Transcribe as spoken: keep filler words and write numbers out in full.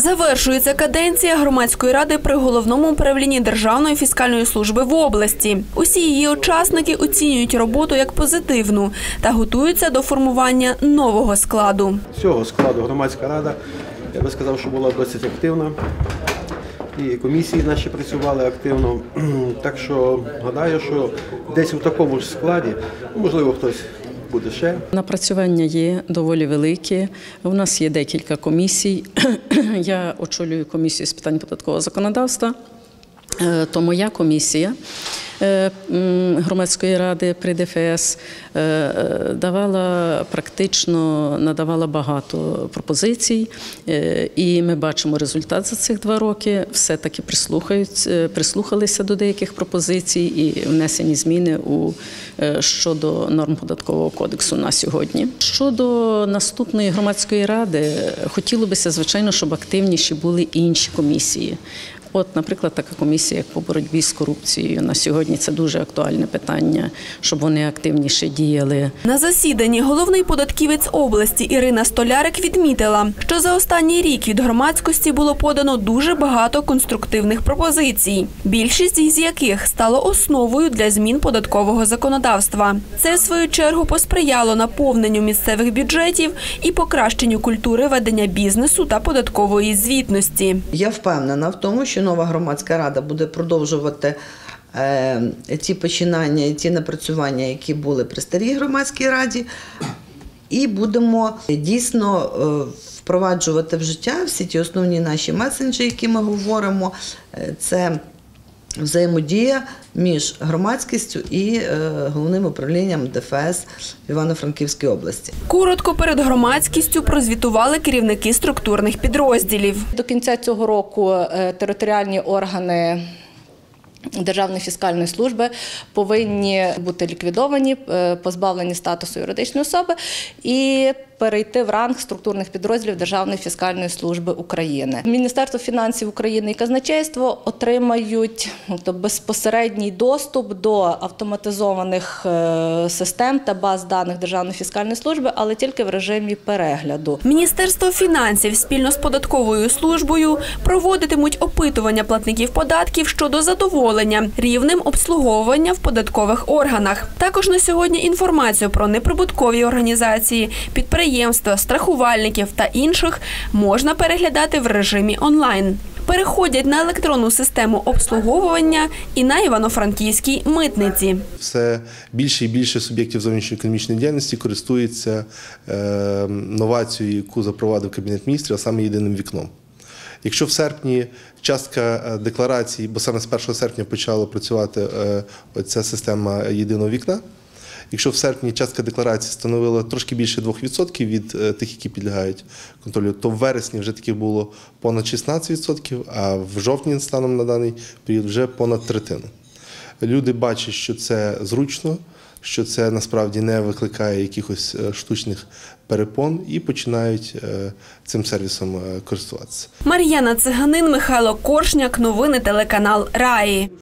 Завершується каденція громадської ради при головному управлінні Державної фіскальної служби в області. Усі її учасники оцінюють роботу як позитивну та готуються до формування нового складу. Цього складу громадська рада, я би сказав, що була досить активна. І комісії наші працювали активно, так що гадаю, що десь у такому ж складі, можливо, хтось буде ще. Напрацювання є доволі великі, у нас є декілька комісій, я очолюю комісію з питань податкового законодавства, то моя комісія громадської ради при ДФС давала практично, надавала багато пропозицій, і ми бачимо результат за цих два роки. Все-таки прислухалися до деяких пропозицій і внесені зміни у, щодо норм податкового кодексу на сьогодні. Щодо наступної громадської ради, хотіло бися, звичайно, щоб активніші були інші комісії. От, наприклад, така комісія, як по боротьбі з корупцією, на сьогодні це дуже актуальне питання, щоб вони активніше діяли. На засіданні головний податківець області Ірина Столярик відмітила, що за останній рік від громадськості було подано дуже багато конструктивних пропозицій, більшість із яких стало основою для змін податкового законодавства. Це, в свою чергу, посприяло наповненню місцевих бюджетів і покращенню культури ведення бізнесу та податкової звітності. Я впевнена в тому, що нова громадська рада буде продовжувати ці починання і ці напрацювання, які були при старій громадській раді, і будемо дійсно впроваджувати в життя всі ті основні наші меседжі, які ми говоримо. Це взаємодія між громадськістю і головним управлінням ДФС в Івано-Франківській області. Коротко перед громадськістю прозвітували керівники структурних підрозділів. До кінця цього року територіальні органи Державної фіскальної служби повинні бути ліквідовані, позбавлені статусу юридичної особи і перейти в ранг структурних підрозділів Державної фіскальної служби України. Міністерство фінансів України і казначейство отримають, тобто, безпосередній доступ до автоматизованих систем та баз даних Державної фіскальної служби, але тільки в режимі перегляду. Міністерство фінансів спільно з податковою службою проводитимуть опитування платників податків щодо задоволення рівнем обслуговування в податкових органах. Також на сьогодні інформацію про неприбуткові організації, підприємства, Підприємства, страхувальників та інших можна переглядати в режимі онлайн. Переходять на електронну систему обслуговування і на Івано-Франківській митниці. Все більше і більше суб'єктів зовнішньої економічної діяльності користуються новацією, яку запровадив Кабінет міністрів, а саме єдиним вікном. Якщо в серпні частка декларацій, бо саме з першого серпня почала працювати ця система єдиного вікна, якщо в серпні частка декларацій становила трошки більше двох відсотків від тих, які підлягають контролю, то в вересні вже таки було понад шістнадцять відсотків, а в жовтні станом на даний період вже понад третину. Люди бачать, що це зручно, що це насправді не викликає якихось штучних перепон і починають цим сервісом користуватися. Мар'яна Циганин, Михайло Коршняк, новини телеканал Раї.